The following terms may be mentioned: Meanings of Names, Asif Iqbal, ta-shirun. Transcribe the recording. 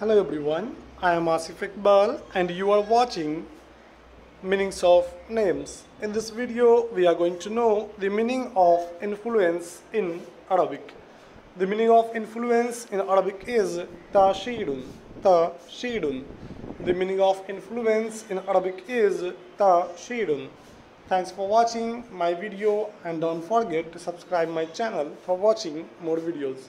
Hello everyone, I am Asif Iqbal and you are watching Meanings of Names. In this video, we are going to know the meaning of influence in Arabic. The meaning of influence in Arabic is ta-shirun, ta-shirun. The meaning of influence in Arabic is ta-shirun. Thanks for watching my video and don't forget to subscribe my channel for watching more videos.